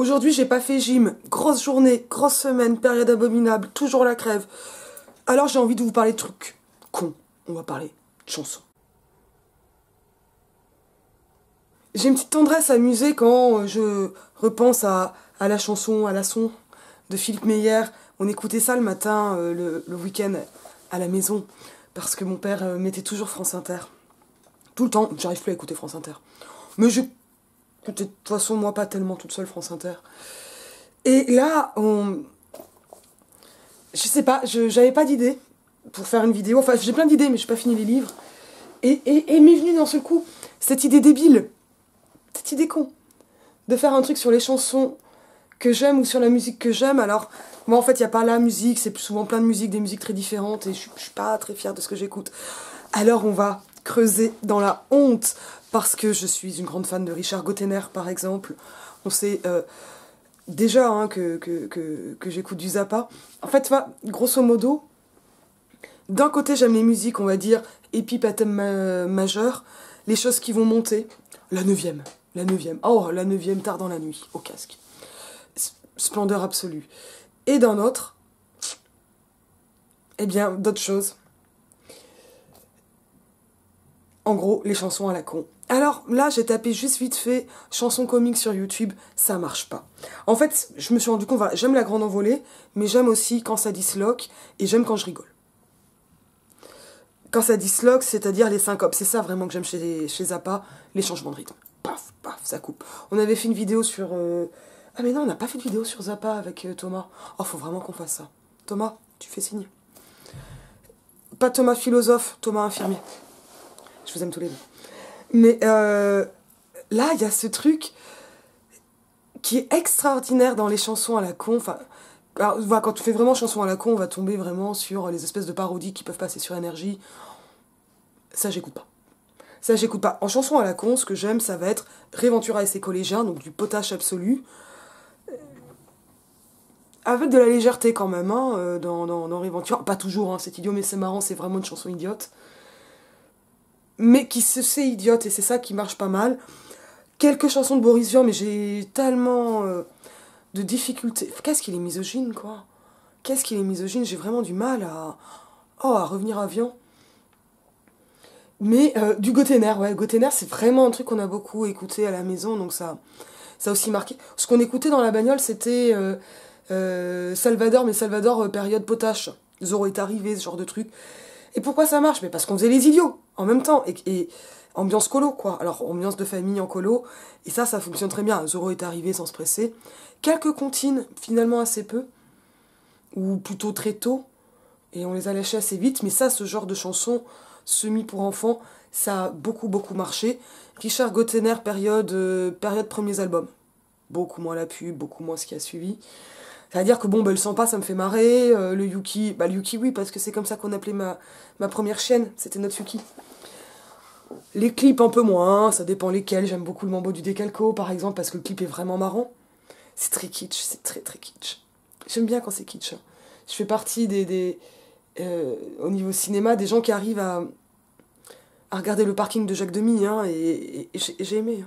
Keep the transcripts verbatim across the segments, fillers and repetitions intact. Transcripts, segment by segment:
Aujourd'hui, j'ai pas fait gym. Grosse journée, grosse semaine, période abominable, toujours la crève. Alors j'ai envie de vous parler de trucs cons. On va parler de chansons. J'ai une petite tendresse amusée quand je repense à, à la chanson, à la son de Philippe Meyer. On écoutait ça le matin, euh, le, le week-end à la maison, parce que mon père euh, mettait toujours France Inter. Tout le temps, j'arrive plus à écouter France Inter. Mais je... de toute façon, moi, pas tellement toute seule, France Inter. Et là, on... je sais pas, j'avais pas d'idée pour faire une vidéo. Enfin, j'ai plein d'idées, mais j'ai pas fini les livres. Et, et, et m'est venue d'un seul coup cette idée débile, cette idée con, de faire un truc sur les chansons que j'aime ou sur la musique que j'aime. Alors, moi, en fait, il n'y a pas la musique, c'est souvent plein de musiques, des musiques très différentes, et je suis pas très fière de ce que j'écoute. Alors, on va creuser dans la honte, parce que je suis une grande fan de Richard Gotainer, par exemple. On sait euh, déjà hein, que, que, que, que j'écoute du Zappa. En fait, bah, grosso modo, d'un côté, j'aime les musiques, on va dire, épipe à thème ma majeur, les choses qui vont monter. La neuvième, la neuvième, oh, la neuvième, tard dans la nuit, au casque. Splendeur absolue. Et d'un autre, eh bien, d'autres choses. En gros, les chansons à la con. Alors là, j'ai tapé juste vite fait chansons comiques sur YouTube, ça marche pas. En fait, je me suis rendu compte, voilà, j'aime la grande envolée, mais j'aime aussi quand ça disloque, et j'aime quand je rigole. Quand ça disloque, c'est-à-dire les syncopes, c'est ça vraiment que j'aime chez, chez Zappa, les changements de rythme. Paf, paf, ça coupe. On avait fait une vidéo sur... Euh... Ah mais non, on n'a pas fait de vidéo sur Zappa avec euh, Thomas. Oh, faut vraiment qu'on fasse ça. Thomas, tu fais signe. Pas Thomas philosophe, Thomas infirmier. Je vous aime tous les deux. Mais euh, là, il y a ce truc qui est extraordinaire dans les chansons à la con. Enfin, alors, voilà, quand on fait vraiment chansons à la con, on va tomber vraiment sur les espèces de parodies qui peuvent passer sur énergie. Ça, j'écoute pas. Ça, j'écoute pas. En chansons à la con, ce que j'aime, ça va être Réventura et ses collégiens, donc du potache absolu. Avec de la légèreté quand même, hein, dans, dans, dans Réventura. Pas toujours, hein, c'est idiot, mais c'est marrant, c'est vraiment une chanson idiote. Mais qui se sait idiote, et c'est ça qui marche pas mal. Quelques chansons de Boris Vian, mais j'ai tellement euh, de difficultés. Qu'est-ce qu'il est misogyne, quoi. Qu'est-ce qu'il est misogyne, j'ai vraiment du mal à... Oh, à revenir à Vian. Mais euh, du Gotainer, ouais, Gotainer, c'est vraiment un truc qu'on a beaucoup écouté à la maison, donc ça, ça a aussi marqué. Ce qu'on écoutait dans la bagnole, c'était euh, euh, Salvador, mais Salvador, euh, période potache. Zorro est arrivé, ce genre de truc. Et pourquoi ça marche? Mais parce qu'on faisait les idiots, en même temps, et, et ambiance colo, quoi. Alors, ambiance de famille en colo, et ça, ça fonctionne très bien. Zorro est arrivé sans se presser. Quelques comptines, finalement assez peu, ou plutôt très tôt, et on les a lâchées assez vite, mais ça, ce genre de chanson semi pour enfants, ça a beaucoup, beaucoup marché. Richard Gotainer, période, euh, période premiers albums. Beaucoup moins la pub, beaucoup moins ce qui a suivi. C'est-à-dire que bon, bah, le Sampa, ça me fait marrer, euh, le Yuki, bah le Yuki oui, parce que c'est comme ça qu'on appelait ma, ma première chaîne, c'était notre Yuki. Les clips un peu moins, ça dépend lesquels, j'aime beaucoup le Mambo du Décalco par exemple, parce que le clip est vraiment marrant. C'est très kitsch, c'est très très kitsch. J'aime bien quand c'est kitsch. Je fais partie des, des euh, au niveau cinéma, des gens qui arrivent à, à regarder le parking de Jacques Demy, hein, et, et, et j'ai aimé.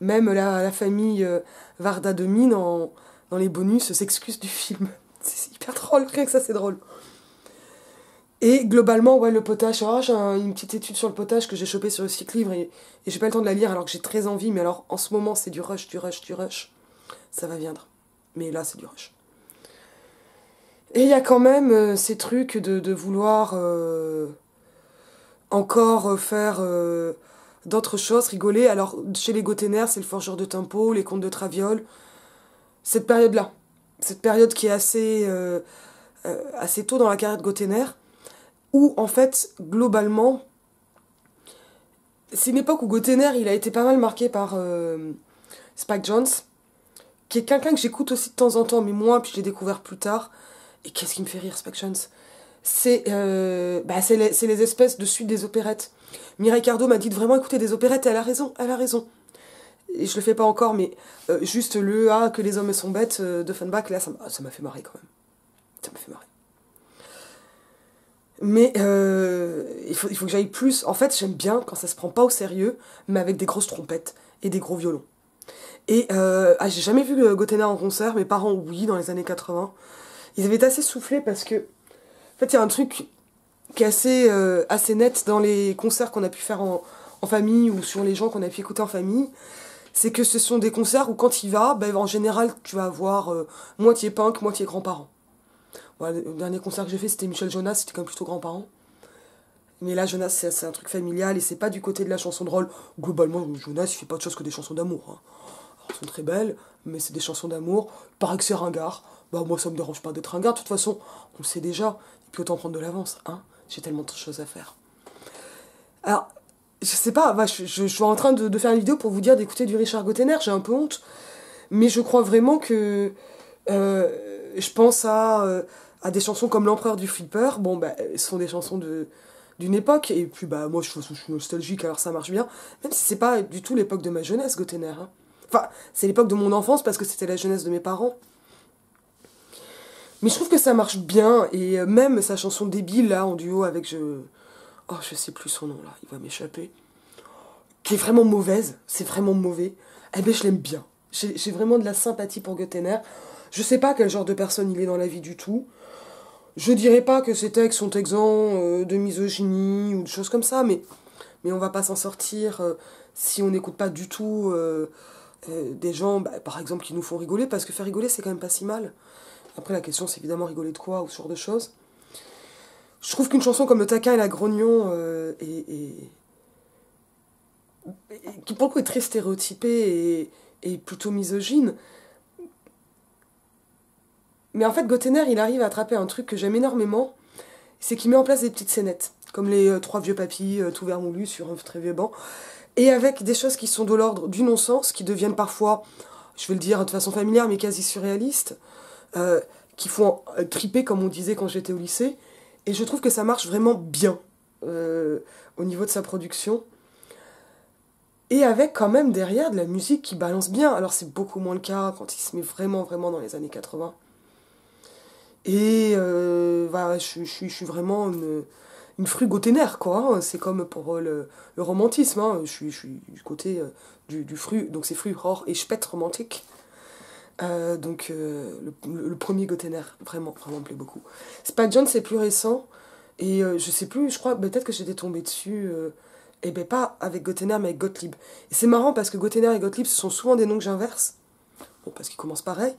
Même la, la famille euh, Varda Demy en... dans les bonus, s'excuse du film. C'est hyper drôle, rien que ça, c'est drôle. Et globalement, ouais, le potache, oh, j'ai une petite étude sur le potache que j'ai chopée sur le site livre et, et j'ai pas le temps de la lire alors que j'ai très envie, mais alors en ce moment, c'est du rush, du rush, du rush. Ça va viendre. Mais là, c'est du rush. Et il y a quand même euh, ces trucs de, de vouloir euh, encore faire... Euh, d'autres choses, rigoler. Alors, chez les Gotainer, c'est le forgeur de tempo, les contes de Traviole... Cette période-là, cette période qui est assez, euh, euh, assez tôt dans la carrière de Gotainer, où en fait, globalement, c'est une époque où Gotainer, il a été pas mal marqué par euh, Spike Jones, qui est quelqu'un que j'écoute aussi de temps en temps, mais moins, puis je l'ai découvert plus tard. Et qu'est-ce qui me fait rire, Spike Jones? C'est euh, bah, c'est les, les espèces de suite des opérettes. Mireille Cardo m'a dit de vraiment écouter des opérettes, et elle a raison, elle a raison. Et je le fais pas encore, mais euh, juste le « Ah, que les hommes sont bêtes euh, » de Funback, là, ça m'a fait marrer quand même. Ça m'a fait marrer. Mais euh, il, faut, il faut que j'aille plus. En fait, j'aime bien quand ça se prend pas au sérieux, mais avec des grosses trompettes et des gros violons. Et euh, ah, j'ai jamais vu Gotainer en concert, mes parents oui, dans les années quatre-vingt. Ils avaient été assez soufflés parce que, en fait, il y a un truc qui est assez, euh, assez net dans les concerts qu'on a pu faire en, en famille ou sur les gens qu'on a pu écouter en famille. C'est que ce sont des concerts où quand il va, ben, en général, tu vas avoir euh, moitié punk, moitié grands-parents. Voilà, le dernier concert que j'ai fait, c'était Michel Jonasz, c'était quand même plutôt grands-parents. Mais là, Jonasz, c'est un truc familial et c'est pas du côté de la chanson drôle. Globalement, Jonasz, il fait pas de choses que des chansons d'amour. Hein. Elles sont très belles, mais c'est des chansons d'amour. Il paraît que c'est ringard. Bah, moi, ça me dérange pas d'être ringard. De toute façon, on le sait déjà. Et puis, autant prendre de l'avance, hein. J'ai tellement de choses à faire. Alors, je sais pas, bah, je, je, je suis en train de, de faire une vidéo pour vous dire d'écouter du Richard Gotainer. J'ai un peu honte. Mais je crois vraiment que... Euh, je pense à, euh, à des chansons comme L'Empereur du Flipper. Bon, bah, ce sont des chansons de... d'une époque, et puis bah moi je, je suis nostalgique, alors ça marche bien, même si c'est pas du tout l'époque de ma jeunesse, Gotainer. Hein. Enfin, c'est l'époque de mon enfance, parce que c'était la jeunesse de mes parents. Mais je trouve que ça marche bien, et même sa chanson débile, là, en duo avec je... Oh, je sais plus son nom, là, il va m'échapper. Qui est vraiment mauvaise, c'est vraiment mauvais. Eh ben, je l'aime bien. J'ai vraiment de la sympathie pour Gotainer. Je sais pas quel genre de personne il est dans la vie du tout. Je dirais pas que ces textes sont exempts euh, de misogynie ou de choses comme ça, mais, mais on va pas s'en sortir euh, si on n'écoute pas du tout euh, euh, des gens, bah, par exemple, qui nous font rigoler, parce que faire rigoler, c'est quand même pas si mal. Après, la question, c'est évidemment rigoler de quoi, ou ce genre de choses. Je trouve qu'une chanson comme Le Taquin et la Grognon, euh, et, et, et, qui pour le coup est très stéréotypée et, et plutôt misogyne, mais en fait, Gotainer, il arrive à attraper un truc que j'aime énormément, c'est qu'il met en place des petites scénettes, comme les euh, trois vieux papis euh, tout vermoulus sur un très vieux banc, et avec des choses qui sont de l'ordre du non-sens, qui deviennent parfois, je vais le dire de façon familière, mais quasi surréalistes, euh, qui font euh, triper, comme on disait quand j'étais au lycée, et je trouve que ça marche vraiment bien euh, au niveau de sa production, et avec quand même derrière de la musique qui balance bien. Alors c'est beaucoup moins le cas quand il se met vraiment, vraiment dans les années quatre-vingt. Et euh, voilà, je, je, je suis vraiment une, une frue Gotainer, quoi. C'est comme pour le, le romantisme, hein. Je, suis, je suis du côté euh, du, du fru, donc c'est fru, ror et spett romantique. Euh, donc euh, le, le premier Gotainer, vraiment, vraiment me plaît beaucoup. Spike Jones, c'est plus récent, et euh, je sais plus, je crois, peut-être que j'étais tombée dessus, euh, et ben pas avec Gotainer, mais avec Gottlieb. Et c'est marrant parce que Gotainer et Gottlieb, ce sont souvent des noms que j'inverse, bon, parce qu'ils commencent pareil,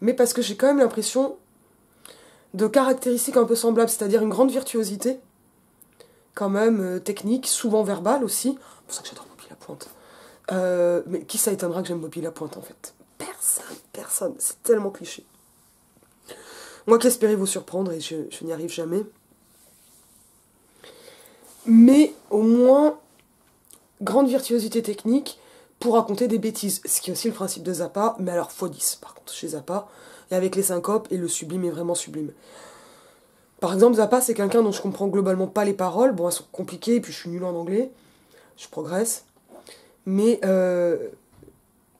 mais parce que j'ai quand même l'impression de caractéristiques un peu semblables, c'est-à-dire une grande virtuosité, quand même, euh, technique, souvent verbale aussi, c'est pour ça que j'adore Bobby Lapointe, euh, mais qui ça étonnera que j'aime Bobby Lapointe, en fait? Personne, personne, c'est tellement cliché. Moi qui espérais vous surprendre, et je, je n'y arrive jamais, mais au moins, grande virtuosité technique pour raconter des bêtises, ce qui est aussi le principe de Zappa, mais alors fois dix, par contre, chez Zappa, et avec les syncopes, et le sublime est vraiment sublime. Par exemple, Zappa, c'est quelqu'un dont je comprends globalement pas les paroles. Bon, elles sont compliquées, et puis je suis nulle en anglais. Je progresse. Mais euh,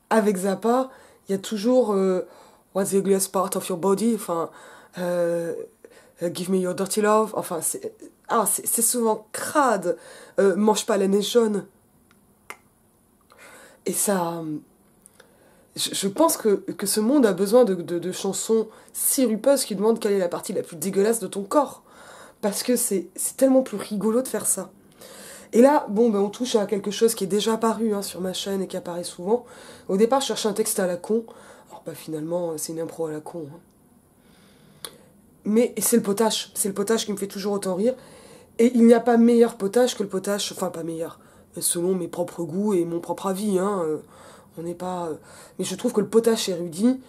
avec Zappa, il y a toujours euh, What's the ugliest part of your body? Enfin, euh, Give me your dirty love. Enfin, c'est ah, c'est souvent crade. Euh, mange pas la neige jaune. Et ça... Je pense que, que ce monde a besoin de, de, de chansons sirupeuses qui demandent quelle est la partie la plus dégueulasse de ton corps. Parce que c'est tellement plus rigolo de faire ça. Et là, bon, ben, on touche à quelque chose qui est déjà apparu hein, sur ma chaîne et qui apparaît souvent. Au départ, je cherchais un texte à la con. Alors, ben, finalement, c'est une impro à la con. Hein. Mais c'est le potache. C'est le potache qui me fait toujours autant rire. Et il n'y a pas meilleur potache que le potache... Enfin, pas meilleur. Selon mes propres goûts et mon propre avis, hein... Euh, on n'est pas... Mais je trouve que le potache érudit,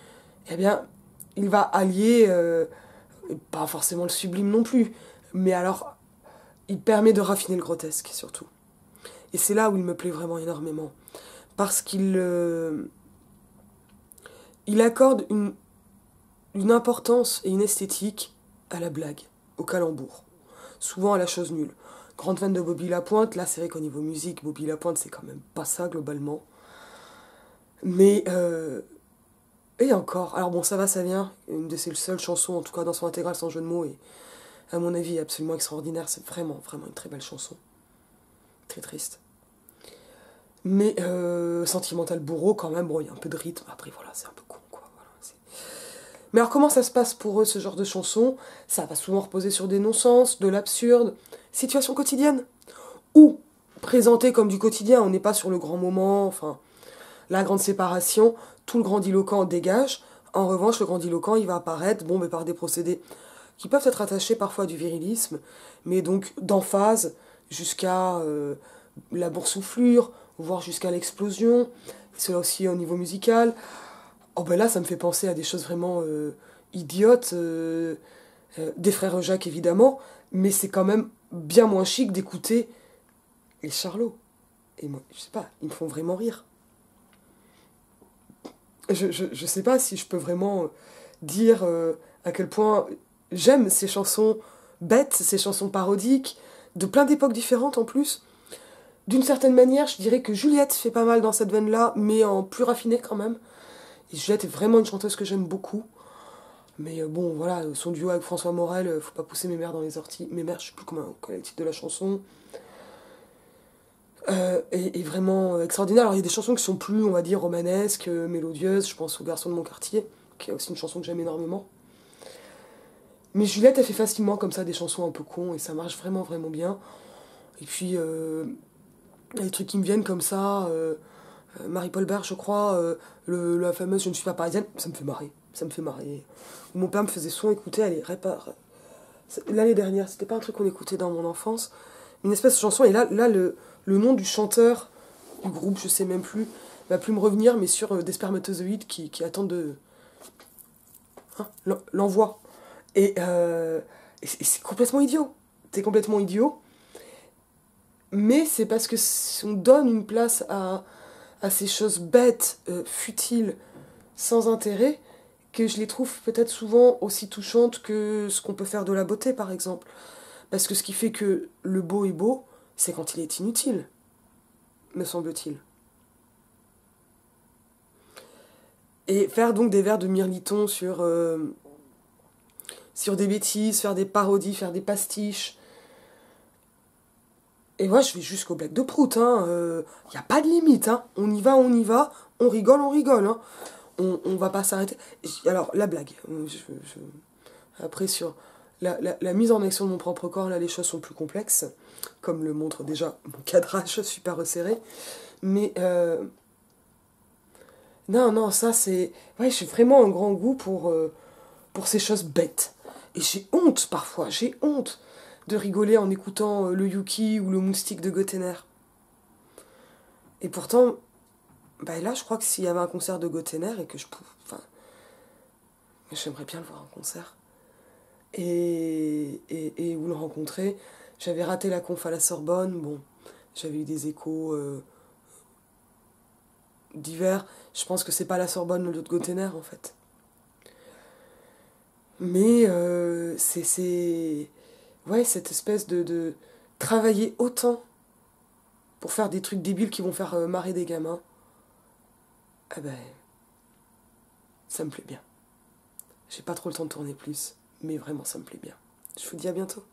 eh bien, il va allier, euh, pas forcément le sublime non plus, mais alors, il permet de raffiner le grotesque, surtout. Et c'est là où il me plaît vraiment énormément. Parce qu'il... Euh, il accorde une, une importance et une esthétique à la blague, au calembour. Souvent à la chose nulle. Grande fan de Bobby Lapointe, là, c'est vrai qu'au niveau musique, Bobby Lapointe, c'est quand même pas ça, globalement. Mais, euh, et encore, alors bon, ça va, ça vient, une de ses seules chansons, en tout cas dans son intégrale, sans jeu de mots, et à mon avis, absolument extraordinaire, c'est vraiment, vraiment une très belle chanson, très triste. Mais euh, Sentimental Bourreau, quand même, bon, il y a un peu de rythme. Après, voilà, c'est un peu con, quoi. Voilà, mais alors, comment ça se passe pour eux, ce genre de chansons? Ça va souvent reposer sur des non-sens, de l'absurde, situation quotidienne, ou présenté comme du quotidien. On n'est pas sur le grand moment, enfin, la grande séparation, tout le grandiloquent dégage. En revanche, le grandiloquent, il va apparaître, bon, mais par des procédés qui peuvent être attachés parfois à du virilisme, mais donc d'emphase jusqu'à euh, la boursouflure, voire jusqu'à l'explosion. Cela aussi au niveau musical. Oh ben là, ça me fait penser à des choses vraiment euh, idiotes, euh, euh, des frères Jacques évidemment, mais c'est quand même bien moins chic d'écouter les Charlots. Et moi, je sais pas, ils me font vraiment rire. Je, je, je sais pas si je peux vraiment dire euh, à quel point j'aime ces chansons bêtes, ces chansons parodiques, de plein d'époques différentes en plus. D'une certaine manière, je dirais que Juliette fait pas mal dans cette veine-là, mais en plus raffinée quand même. Et Juliette est vraiment une chanteuse que j'aime beaucoup. Mais bon, voilà, son duo avec François Morel, faut pas pousser mes mères dans les orties. Mes mères, je sais plus comment est le titre de la chanson. Euh, est, est vraiment extraordinaire. Alors il y a des chansons qui sont plus, on va dire, romanesques, euh, mélodieuses, je pense au Garçon de mon quartier, qui est aussi une chanson que j'aime énormément. Mais Juliette, elle fait facilement comme ça des chansons un peu cons, et ça marche vraiment, vraiment bien. Et puis, euh, il y a des trucs qui me viennent comme ça, euh, Marie-Paul Berge, je crois, euh, le, la fameuse « Je ne suis pas parisienne », ça me fait marrer, ça me fait marrer. Mon père me faisait souvent écouter, allez, répare. L'année dernière, c'était pas un truc qu'on écoutait dans mon enfance, une espèce de chanson, et là, là le... le nom du chanteur, du groupe, je sais même plus, va plus me revenir, mais sur euh, des spermatozoïdes qui, qui attendent de... Hein, l'envoi. Et, euh, et c'est complètement idiot. C'est complètement idiot. Mais c'est parce que si on donne une place à, à ces choses bêtes, euh, futiles, sans intérêt, que je les trouve peut-être souvent aussi touchantes que ce qu'on peut faire de la beauté, par exemple. Parce que ce qui fait que le beau est beau, c'est quand il est inutile, me semble-t-il. Et faire donc des vers de Mirliton sur, euh, sur des bêtises, faire des parodies, faire des pastiches. Et moi, je vais jusqu'au blagues de Prout, hein. Euh, y a pas de limite, hein. On y va, on y va, on rigole, on rigole, hein. On, on va pas s'arrêter. Alors, la blague. Je, je... Après, sur... La, la, la mise en action de mon propre corps, là les choses sont plus complexes, comme le montre déjà mon cadrage super resserré, mais euh... non, non, ça c'est, ouais, j'ai vraiment un grand goût pour, euh, pour ces choses bêtes, et j'ai honte parfois, j'ai honte de rigoler en écoutant euh, le Yuki ou le Moustique de Gotainer, et pourtant, bah là je crois que s'il y avait un concert de Gotainer et que je pouvais, enfin, j'aimerais bien le voir en concert. Et, et, et où le rencontrer. J'avais raté la conf à la Sorbonne, bon, j'avais eu des échos euh, divers. Je pense que c'est pas la Sorbonne le lieu de Gotainer, en fait. Mais euh, c'est... Ouais, cette espèce de, de... travailler autant pour faire des trucs débiles qui vont faire euh, marrer des gamins. Eh ben... ça me plaît bien. J'ai pas trop le temps de tourner plus. Mais vraiment, ça me plaît bien. Je vous dis à bientôt.